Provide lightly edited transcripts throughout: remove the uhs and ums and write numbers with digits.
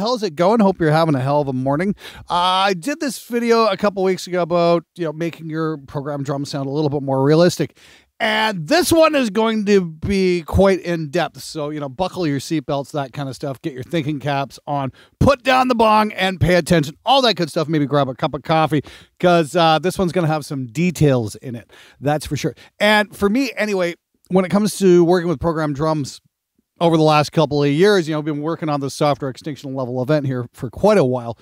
hell's it going? Hope you're having a hell of a morning. I did this video a couple weeks ago about, you know, making your program drum sound a little bit more realistic. And this one is going to be quite in-depth. So, you know, buckle your seatbelts, that kind of stuff. Get your thinking caps on. Put down the bong and pay attention. All that good stuff. Maybe grab a cup of coffee because this one's going to have some details in it. That's for sure. And for me, anyway, when it comes to working with program drums over the last couple of years, you know, I've been working on this software extinction level event here for quite a while.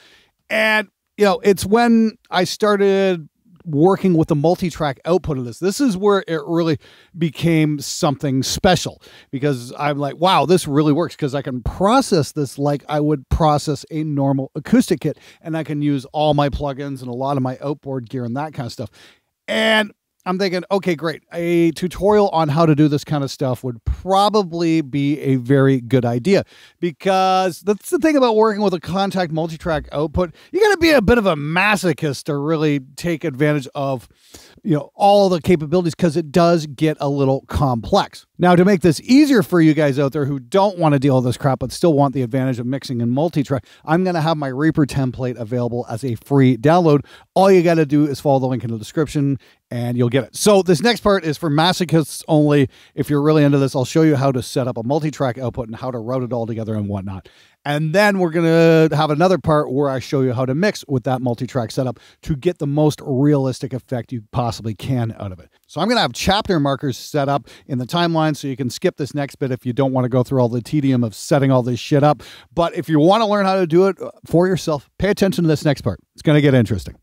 And, you know, it's when I started working with the multi-track output of this. This is where it really became something special because I'm like, wow, this really works because I can process this like I would process a normal acoustic kit, and I can use all my plugins and a lot of my outboard gear and that kind of stuff. And I'm thinking, okay, great. A tutorial on how to do this kind of stuff would probably be a very good idea because that's the thing about working with a Kontakt multi-track output. You got to be a bit of a masochist to really take advantage of, you know, all the capabilities because it does get a little complex. Now, to make this easier for you guys out there who don't want to deal with this crap but still want the advantage of mixing and multi-track, I'm going to have my Reaper template available as a free download. All you got to do is follow the link in the description and you'll get it. So this next part is for masochists only. If you're really into this, I'll show you how to set up a multi-track output and how to route it all together and whatnot. And then we're going to have another part where I show you how to mix with that multi-track setup to get the most realistic effect you possibly can out of it. So I'm going to have chapter markers set up in the timeline so you can skip this next bit if you don't want to go through all the tedium of setting all this shit up. But if you want to learn how to do it for yourself, pay attention to this next part. It's going to get interesting.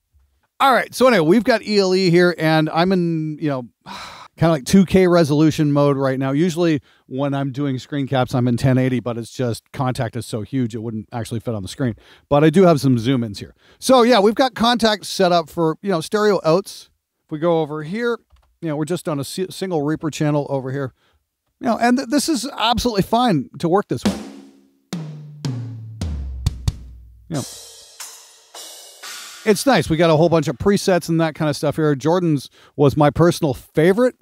All right. So anyway, we've got ELE here and I'm in, you know, kind of like 2K resolution mode right now. Usually when I'm doing screen caps, I'm in 1080, but it's just Kontakt is so huge, it wouldn't actually fit on the screen, but I do have some zoom ins here. So yeah, we've got Kontakt set up for, you know, stereo outs. If we go over here, you know, we're just on a single Reaper channel over here, you know, and this is absolutely fine to work this way. Yeah. It's nice. We got a whole bunch of presets and that kind of stuff here. Jordan's was my personal favorite.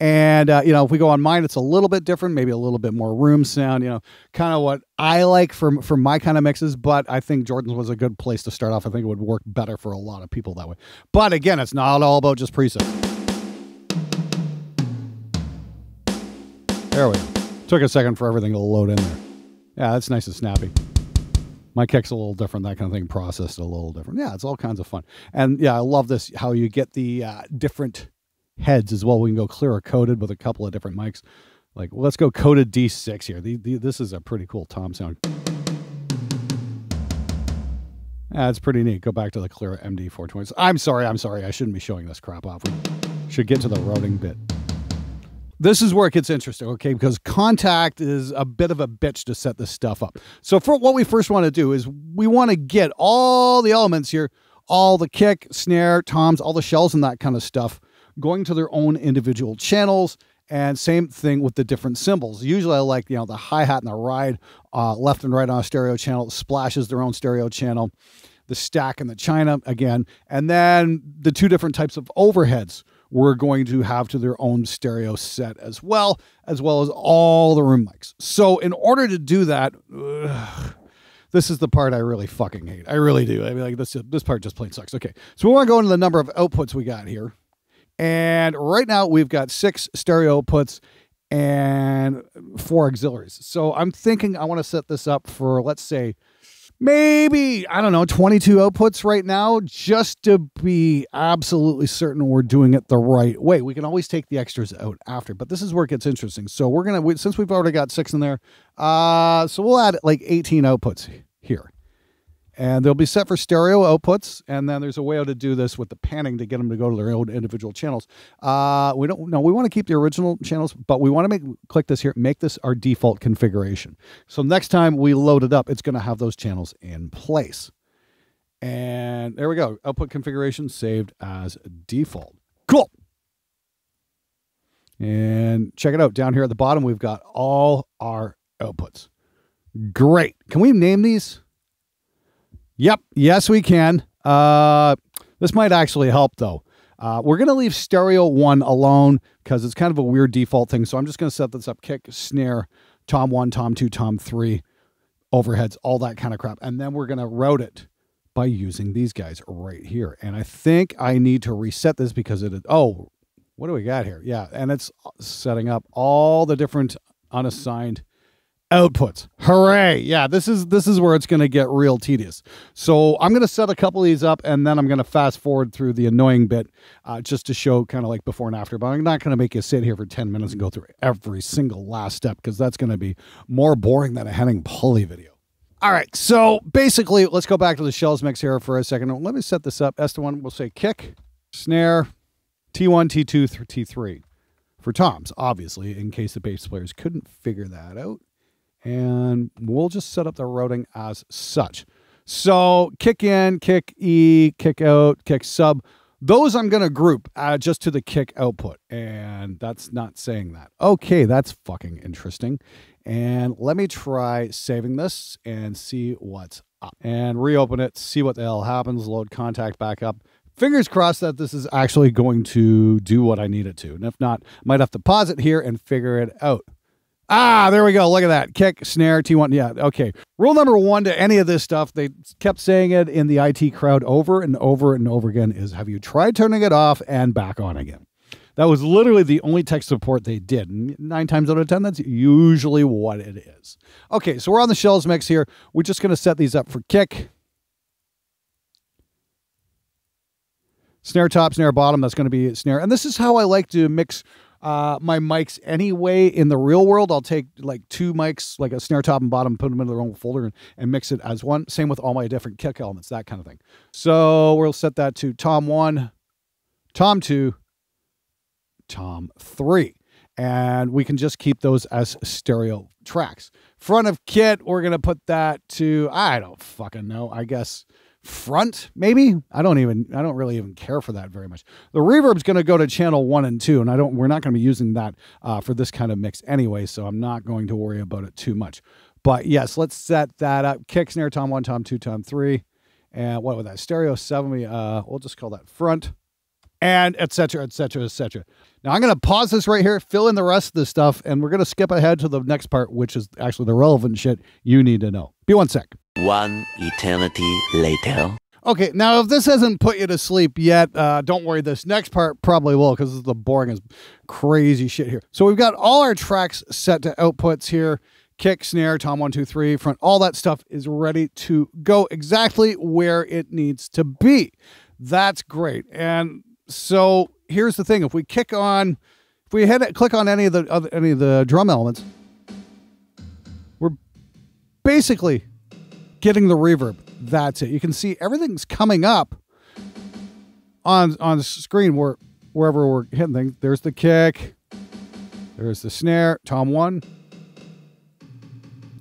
And, you know, if we go on mine, it's a little bit different, maybe a little bit more room sound, you know, kind of what I like for my kind of mixes. But I think Jordan's was a good place to start off. I think it would work better for a lot of people that way. But again, it's not all about just presets. There we go. Took a second for everything to load in there. Yeah, that's nice and snappy. My kick's a little different, that kind of thing, processed a little different. Yeah, it's all kinds of fun. And yeah, I love this, how you get the different heads as well. We can go clear or coated with a couple of different mics. Like, well, let's go coated D6 here. This is a pretty cool tom sound. Yeah, it's pretty neat. Go back to the clear MD420s. I'm sorry. I shouldn't be showing this crap off. We should get to the routing bit. This is where it gets interesting, okay? Because Kontakt is a bit of a bitch to set this stuff up. So for what we first want to do is we want to get all the elements here, all the kick, snare, toms, all the shells and that kind of stuff, going to their own individual channels. And same thing with the different cymbals. Usually I like, you know, the hi-hat and the ride, left and right on a stereo channel, splashes their own stereo channel, the stack and the china again, and then the two different types of overheads we're going to have to their own stereo set as well as all the room mics. So in order to do that, this is the part I really fucking hate. I really do. I mean, like this part just plain sucks. Okay. So we want to go into the number of outputs we got here. And right now we've got 6 stereo outputs and 4 auxiliaries. So I'm thinking I want to set this up for, let's say, maybe, I don't know, 22 outputs right now, just to be absolutely certain we're doing it the right way. We can always take the extras out after, but this is where it gets interesting. So we're going to, since we've already got 6 in there, so we'll add like 18 outputs here. And they'll be set for stereo outputs. And then there's a way to do this with the panning to get them to go to their own individual channels. We want to keep the original channels, but we want to click this here, make this our default configuration. So next time we load it up, it's going to have those channels in place. And there we go. Output configuration saved as default. Cool. And check it out. Down here at the bottom, we've got all our outputs. Great. Can we name these? Yep. Yes, we can. This might actually help, though. We're going to leave stereo 1 alone because it's kind of a weird default thing. So I'm just going to set this up kick, snare, tom 1, tom 2, tom 3, overheads, all that kind of crap. And then we're going to route it by using these guys right here. And I think I need to reset this because it is, oh, what do we got here? Yeah, and it's setting up all the different unassigned outputs. Hooray! Yeah, this is where it's going to get real tedious. So I'm going to set a couple of these up, and then I'm going to fast forward through the annoying bit just to show kind of like before and after. But I'm not going to make you sit here for 10 minutes and go through every single last step, because that's going to be more boring than a heading pulley video. All right, so basically, let's go back to the shells mix here for a second. Let me set this up. S1, we'll say kick, snare, T1, T2, T3 for toms, obviously, in case the bass players couldn't figure that out. And we'll just set up the routing as such. So kick in, kick E, kick out, kick sub. Those I'm going to group just to the kick output, and that's not saying that. Okay, that's fucking interesting. And let me try saving this and see what's up. And reopen it, see what the hell happens, load Kontakt back up. Fingers crossed that this is actually going to do what I need it to. And if not, I might have to pause it here and figure it out. Ah, there we go. Look at that. Kick, snare, T1. Yeah, okay. Rule number one to any of this stuff, they kept saying it in the IT crowd over and over and over again, is have you tried turning it off and back on again? That was literally the only tech support they did. 9 times out of 10, that's usually what it is. Okay, so we're on the shells mix here. We're just going to set these up for kick. Snare top, snare bottom, that's going to be snare. And this is how I like to mix my mics anyway. In the real world, I'll take like 2 mics, like a snare top and bottom, put them into their own folder and mix it as one. Same with all my different kick elements, that kind of thing. So we'll set that to tom 1, tom 2, tom 3. And we can just keep those as stereo tracks. Front of kit, we're going to put that to, I don't fucking know, I guess front, maybe? I don't really even care for that very much. The reverb's going to go to channel 1 and 2, and we're not going to be using that for this kind of mix anyway, so I'm not going to worry about it too much. But yes, let's set that up. Kick, snare, tom 1, tom 2, tom 3. And what would that? Stereo 7, we'll just call that front. And et cetera, et cetera, et cetera. Now I'm going to pause this right here, fill in the rest of this stuff, and we're going to skip ahead to the next part, which is actually the relevant shit you need to know. Be one sec. One eternity later. Okay, now if this hasn't put you to sleep yet, don't worry, this next part probably will, because this is the boringest, crazy shit here. So we've got all our tracks set to outputs here. Kick, snare, tom 1, 2, 3, front, all that stuff is ready to go exactly where it needs to be. That's great. And so here's the thing: if we click on any of the drum elements, we're basically getting the reverb. That's it. You can see everything's coming up on the screen wherever we're hitting things. There's the kick, there's the snare, tom 1.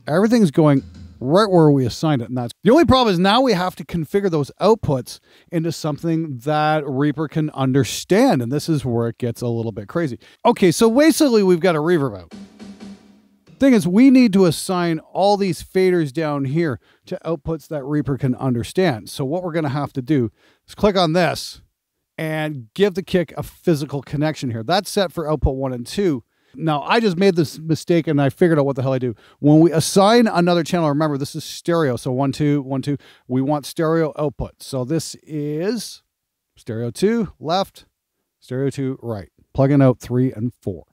Everything's going right where we assigned it. And that's the only problem, is now we have to configure those outputs into something that Reaper can understand. And this is where it gets a little bit crazy. Okay, so basically we've got a reverb out. Thing is, we need to assign all these faders down here to outputs that Reaper can understand. So what we're going to have to do is click on this and give the kick a physical connection here. That's set for output 1 and 2. Now, I just made this mistake and I figured out what the hell I do. When we assign another channel, remember, this is stereo. So 1, 2, 1, 2, we want stereo output. So this is stereo 2 left, stereo 2 right, plugging out 3 and 4.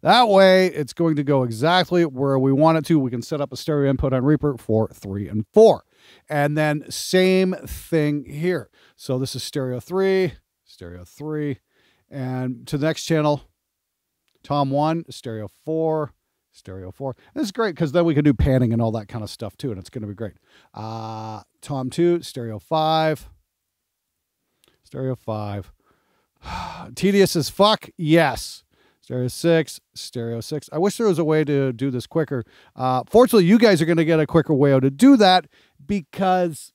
That way, it's going to go exactly where we want it to. We can set up a stereo input on Reaper for 3 and 4. And then same thing here. So this is stereo 3, and to the next channel, tom 1, stereo 4, stereo 4. This is great because then we can do panning and all that kind of stuff too, and it's going to be great. Tom 2, stereo 5, stereo 5. Tedious as fuck, yes. Stereo 6, stereo 6. I wish there was a way to do this quicker. Fortunately, you guys are going to get a quicker way to do that, because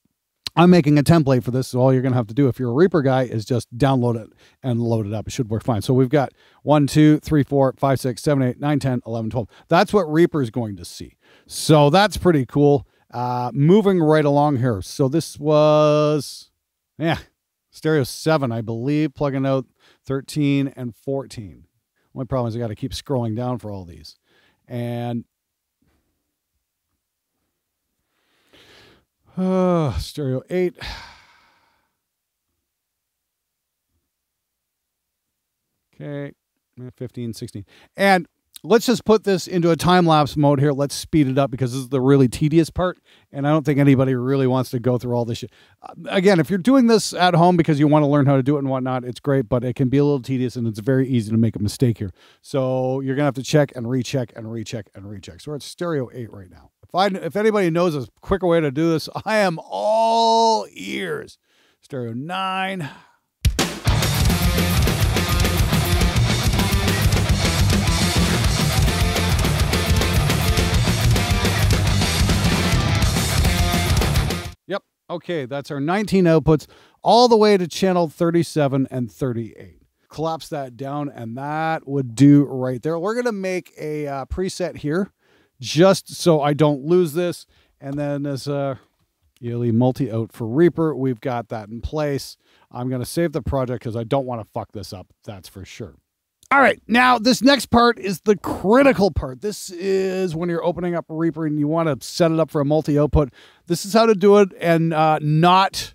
I'm making a template for this. So all you're going to have to do if you're a Reaper guy is just download it and load it up. It should work fine. So we've got 1, 2, 3, 4, 5, 6, 7, 8, 9, 10, 11, 12. That's what Reaper is going to see. So that's pretty cool. Moving right along here. So this was, yeah, stereo 7, I believe, plugging out 13 and 14. Only problem is I got to keep scrolling down for all these. And Stereo 8. Okay, 15, 16. And let's just put this into a time-lapse mode here. Let's speed it up because this is the really tedious part, and I don't think anybody really wants to go through all this shit. Again, if you're doing this at home because you want to learn how to do it and whatnot, it's great, but it can be a little tedious, and it's very easy to make a mistake here. So you're going to have to check and recheck and recheck and recheck. So we're at stereo 8 right now. If anybody knows a quicker way to do this, I am all ears. Stereo 9. Yep. Okay, that's our 19 outputs all the way to channel 37 and 38. Collapse that down, and that would do right there. We're going to make a preset here just so I don't lose this. And then as a yearly multi-out for Reaper, we've got that in place. I'm going to save the project because I don't want to fuck this up. That's for sure. All right, now this next part is the critical part. This is when you're opening up Reaper and you want to set it up for a multi-output. This is how to do it and not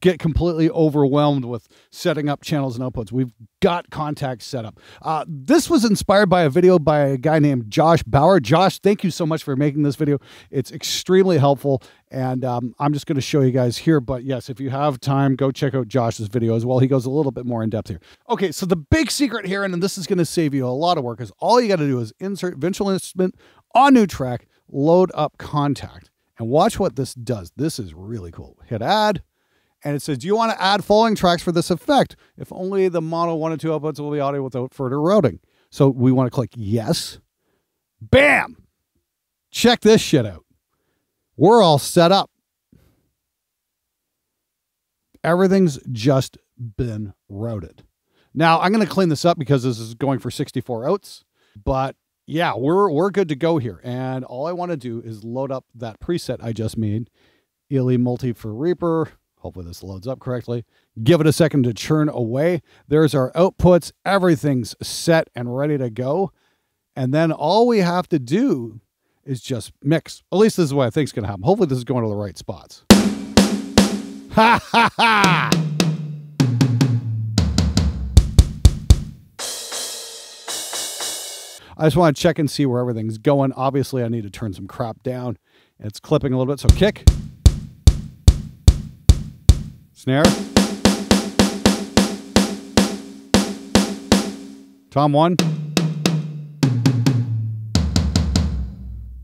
get completely overwhelmed with setting up channels and outputs. We've got Kontakt set up. This was inspired by a video by a guy named Josh Bauer. Josh, thank you so much for making this video. It's extremely helpful, and I'm just going to show you guys here. But yes, if you have time, go check out Josh's video as well. He goes a little bit more in depth here. Okay, so the big secret here, and this is going to save you a lot of work, is all you got to do is insert visual instrument on new track, load up Kontakt, and watch what this does. This is really cool. Hit add. And it says, do you want to add following tracks for this effect? If only the model 1 and 2 outputs will be audio without further routing. So we want to click yes. Bam! Check this shit out. We're all set up. Everything's just been routed. Now, I'm going to clean this up because this is going for 64 outs. But yeah, we're good to go here. And all I want to do is load up that preset I just made. Ely multi for Reaper. Hopefully this loads up correctly. Give it a second to churn away. There's our outputs. Everything's set and ready to go. And then all we have to do is just mix. At least this is what I think is going to happen. Hopefully this is going to the right spots. Ha ha ha! I just want to check and see where everything's going. Obviously I need to turn some crap down. It's clipping a little bit, so kick. Snare. Tom 1.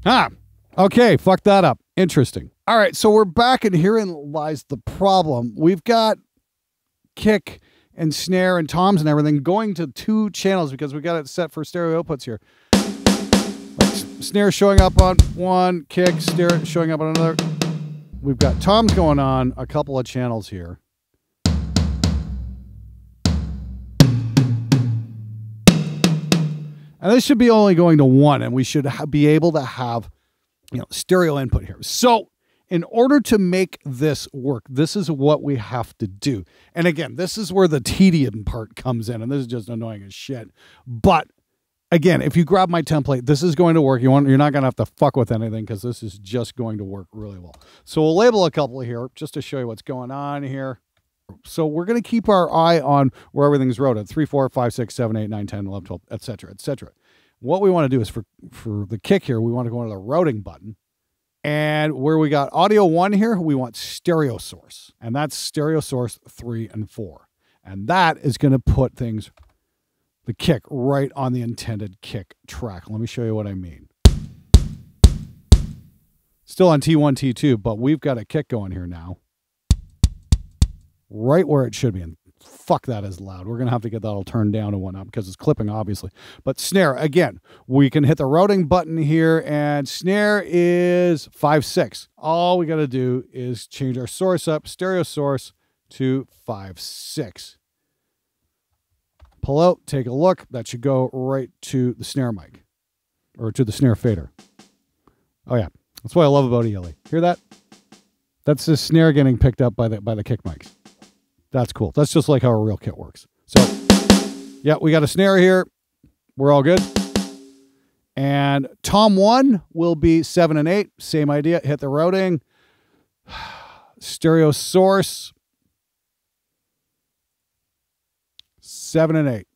Ah, okay, fuck that up. Interesting. All right, so we're back, and herein lies the problem. We've got kick and snare and toms and everything going to 2 channels because we got it set for stereo outputs here. Like snare showing up on 1, kick, snare showing up on another. We've got toms going on a couple of channels here. And this should be only going to 1, and we should be able to have, stereo input here. So in order to make this work, this is what we have to do. And again, this is where the tedium part comes in, and this is just annoying as shit. But again, if you grab my template, this is going to work. You're not going to have to fuck with anything because this is just going to work really well. So we'll label a couple here just to show you what's going on here. So we're going to keep our eye on where everything's routed. 3, 4, 5, 6, 7, 8, 9, 10, 11, 12, et cetera, et cetera. What we want to do is for the kick here, we want to go into the routing button. And where we got audio 1 here, we want stereo source. And that's stereo source 3 and 4. And that is going to put things the kick right on the intended kick track. Let me show you what I mean. Still on T1, T2, but we've got a kick going here now. Right where it should be. And fuck, that is loud. We're going to have to get that all turned down and whatnot because it's clipping, obviously. But snare, again, we can hit the routing button here, and snare is 5, 6. All we got to do is change our source up, stereo source, to 5, 6. Pull out, take a look. That should go right to the snare mic or to the snare fader. Oh yeah, that's what I love about ELE. Hear that? That's the snare getting picked up by the kick mics. That's cool. That's just like how a real kit works. So yeah, we got a snare here. We're all good. And tom 1 will be 7 and 8. Same idea. Hit the routing. Stereo source, 7 and 8.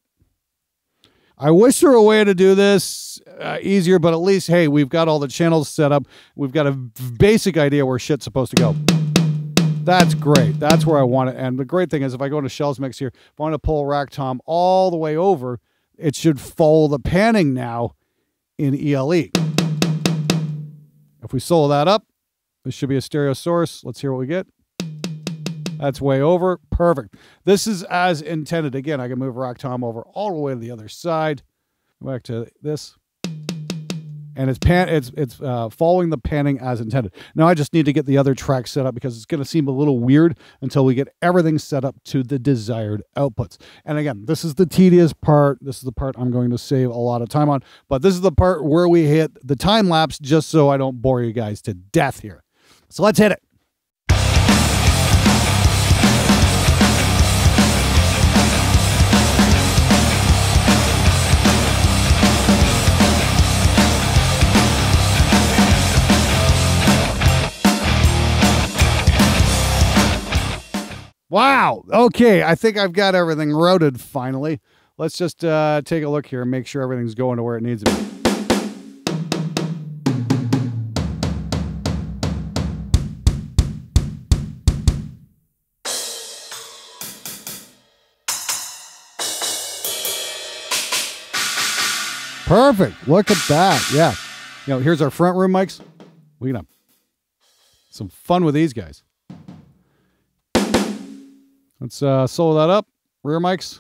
I wish there were a way to do this easier, but at least, hey, we've got all the channels set up. We've got a basic idea where shit's supposed to go. That's great. That's where I want it. And the great thing is if I go into Shells Mix here, if I want to pull Rack Tom all the way over, it should follow the panning now in ELE. If we solo that up, this should be a stereo source. Let's hear what we get. That's way over. Perfect. This is as intended. Again, I can move Rack Tom over all the way to the other side. Back to this. And it's following the panning as intended. Now I just need to get the other track set up because it's going to seem a little weird until we get everything set up to the desired outputs. And again, this is the tedious part. This is the part I'm going to save a lot of time on. But this is the part where we hit the time lapse just so I don't bore you guys to death here. So let's hit it. Wow. Okay. I think I've got everything routed finally. Let's just take a look here and make sure everything's going to where it needs to be. Perfect. Look at that. Yeah. You know, here's our front room mics. We can have some fun with these guys. Let's solo that up. Rear mics,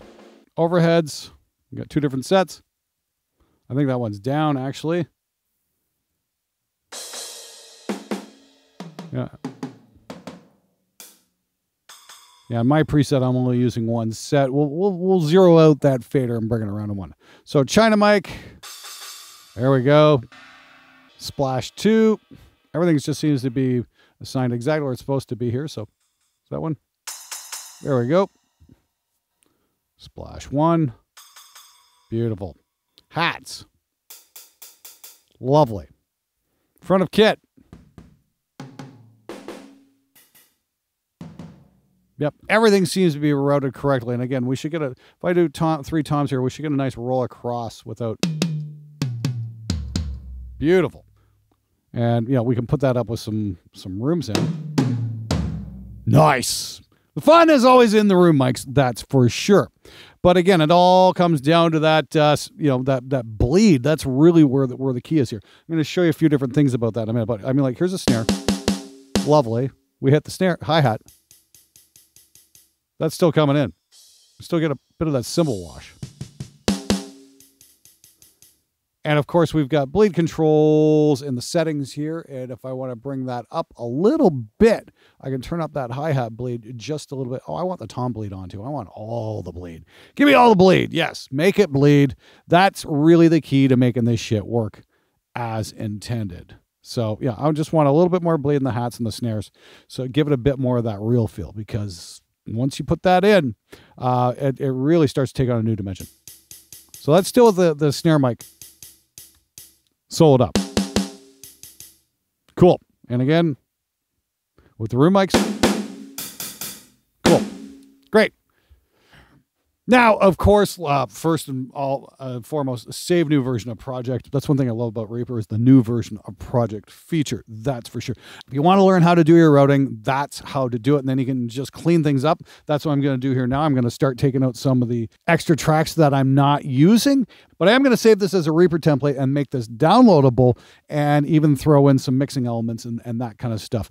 overheads. We got two different sets. I think that one's down, actually. Yeah. Yeah, my preset, I'm only using one set. We'll zero out that fader and bring it around to one. So China mic. There we go. Splash 2. Everything just seems to be assigned exactly where it's supposed to be here. So is that one? There we go. Splash 1. Beautiful. Hats. Lovely. Front of kit. Yep. Everything seems to be routed correctly. And again, we should get a, if I do three toms here, we should get a nice roll across without. Beautiful. And, you know, we can put that up with some room sound. Nice. The fun is always in the room mics, that's for sure. But again, it all comes down to that, you know, that bleed. That's really where the key is here. I'm going to show you a few different things about that in a minute. But I mean, like, here's a snare. Lovely. We hit the snare, hi-hat. That's still coming in. Still get a bit of that cymbal wash. And of course, we've got bleed controls in the settings here. And if I want to bring that up a little bit, I can turn up that hi-hat bleed just a little bit. Oh, I want the tom bleed on too. I want all the bleed. Give me all the bleed. Yes, make it bleed. That's really the key to making this shit work as intended. So yeah, I just want a little bit more bleed in the hats and the snares. So give it a bit more of that real feel, because once you put that in, it really starts to take on a new dimension. So let's deal with the snare mic. Sold up. Cool. And again, with the room mics. Cool. Great. Now, of course, first and foremost, save new version of project. That's one thing I love about Reaper is the new version of project feature. That's for sure. If you want to learn how to do your routing, that's how to do it. And then you can just clean things up. That's what I'm going to do here now. I'm going to start taking out some of the extra tracks that I'm not using. But I am going to save this as a Reaper template and make this downloadable and even throw in some mixing elements and that kind of stuff.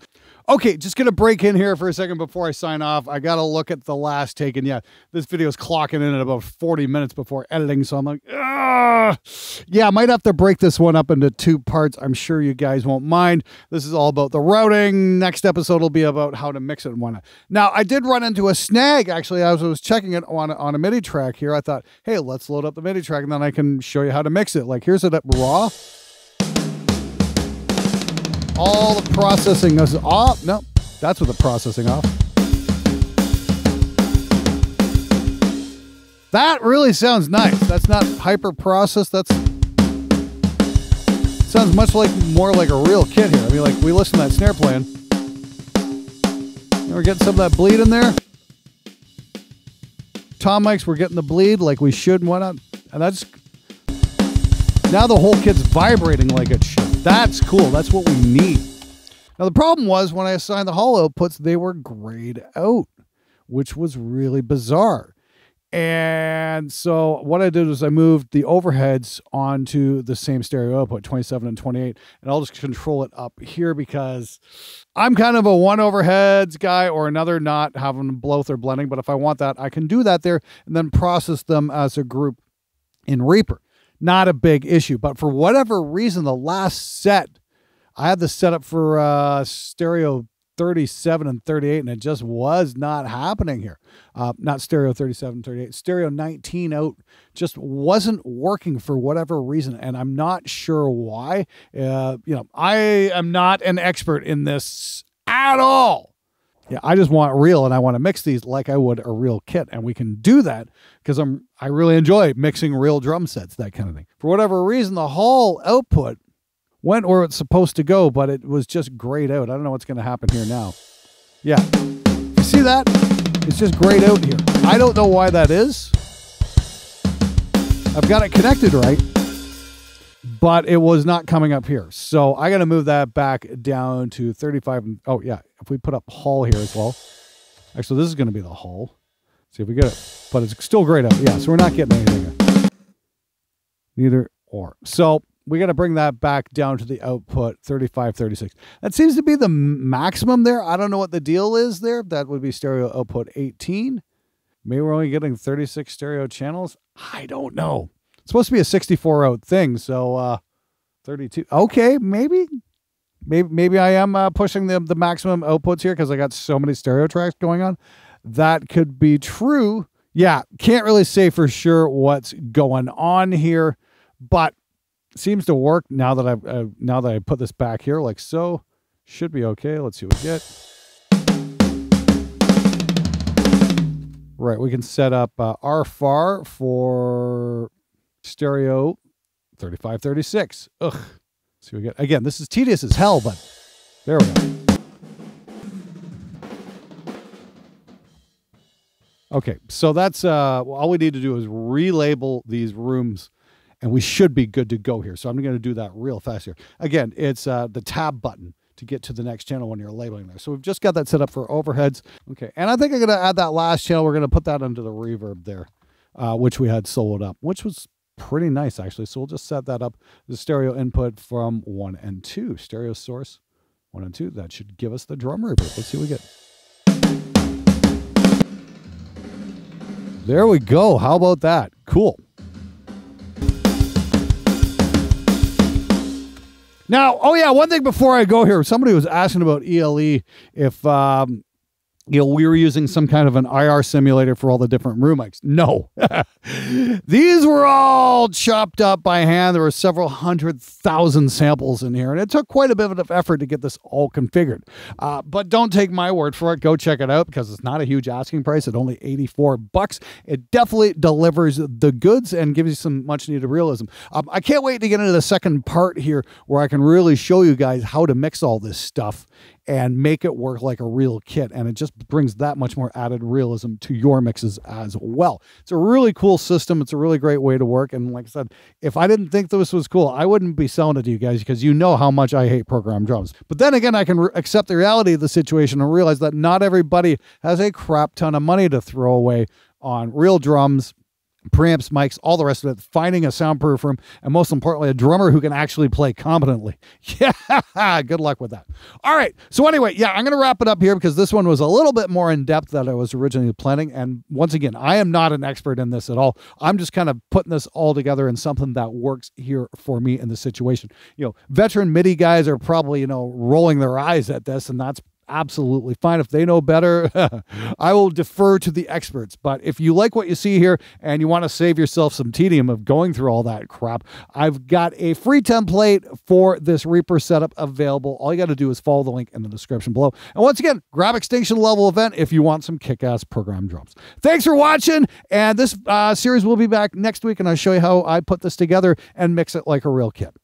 Okay, just going to break in here for a second before I sign off. I got to look at the last take. And yeah, this video is clocked. In at about 40 minutes before editing, so I'm like, ah, yeah, I might have to break this one up into two parts. I'm sure you guys won't mind. This is all about the routing. Next episode will be about how to mix it and whatnot. Now, I did run into a snag, actually, as I was checking it on a MIDI track here. I thought, hey, let's load up the MIDI track, and then I can show you how to mix it. Like, here's it at raw. All the processing is off. No, that's with the processing off. That really sounds nice. That's not hyper-processed. That's sounds much like more like a real kit here. I mean, like, we listen to that snare playing. We're getting some of that bleed in there. Tom mics, we're getting the bleed like we should and whatnot. And that's... Now the whole kit's vibrating like it should. That's cool. That's what we need. Now, the problem was when I assigned the hollow outputs, they were grayed out, which was really bizarre. And so what I did was I moved the overheads onto the same stereo output, 27 and 28, and I'll just control it up here because I'm kind of a one overheads guy or another, not having both or blending. But if I want that, I can do that there and then process them as a group in Reaper. Not a big issue, but for whatever reason, the last set, I had this set up for stereo 37 and 38, and it just was not happening here. Not stereo 37 and 38. Stereo 19 out just wasn't working for whatever reason, and I'm not sure why. You know, I am not an expert in this at all. Yeah, I just want real, and I want to mix these like I would a real kit, and we can do that because I really enjoy mixing real drum sets, that kind of thing. For whatever reason, the whole output went where it's supposed to go, but it was just grayed out. I don't know what's going to happen here now. Yeah, you see that? It's just grayed out here. I don't know why that is. I've got it connected right, but it was not coming up here. So I got to move that back down to 35. And, oh, yeah. If we put up hall here as well. Actually, this is going to be the hall. See if we get it. But it's still grayed out. Yeah, so we're not getting anything. Neither or. So we got to bring that back down to the output, 35, 36. That seems to be the maximum there. I don't know what the deal is there. That would be stereo output 18. Maybe we're only getting 36 stereo channels. I don't know. It's supposed to be a 64 out thing, so 32. Okay, maybe I am pushing the maximum outputs here because I got so many stereo tracks going on. That could be true. Yeah, can't really say for sure what's going on here, but seems to work now that I've now that I put this back here like so. Should be okay. Let's see what we get. Right, we can set up RFAR for stereo 35, 36. Ugh. See, we get again. This is tedious as hell, but there we go. Okay, so that's all we need to do is relabel these rooms, and we should be good to go here. So I'm going to do that real fast here. Again, it's the tab button to get to the next channel when you're labeling there. So we've just got that set up for overheads. Okay, and I think I'm going to add that last channel. We're going to put that under the reverb there, which we had soloed up, which was pretty nice, actually. So we'll just set that up. The stereo input from 1 and 2. Stereo source 1 and 2. That should give us the drum reverb. Let's see what we get. There we go. How about that? Cool. Now, oh yeah, one thing before I go here. Somebody was asking about ELE if you know, we were using some kind of an IR simulator for all the different room mics. No. These were all chopped up by hand. There were several 100,000 samples in here, and it took quite a bit of effort to get this all configured. But don't take my word for it. Go check it out because it's not a huge asking price at only $84. It definitely delivers the goods and gives you some much-needed realism. I can't wait to get into the second part here where I can really show you guys how to mix all this stuff and make it work like a real kit. And it just brings that much more added realism to your mixes as well. It's a really cool system. It's a really great way to work. And like I said, if I didn't think this was cool, I wouldn't be selling it to you guys because you know how much I hate programmed drums. But then again, I can accept the reality of the situation and realize that not everybody has a crap ton of money to throw away on real drums, preamps, mics, all the rest of it, finding a soundproof room, and most importantly, a drummer who can actually play competently. Yeah, good luck with that. All right, so anyway, yeah, I'm going to wrap it up here because this one was a little bit more in-depth than I was originally planning, and once again, I am not an expert in this at all. I'm just kind of putting this all together in something that works here for me in the situation. You know, veteran MIDI guys are probably, you know, rolling their eyes at this, and that's absolutely fine. If they know better, I will defer to the experts. But if you like what you see here and you want to save yourself some tedium of going through all that crap, I've got a free template for this Reaper setup available. All you got to do is follow the link in the description below. And once again, grab Extinction Level Event if you want some kick-ass programmed drums. Thanks for watching. And this series will be back next week, and I'll show you how I put this together and mix it like a real kit.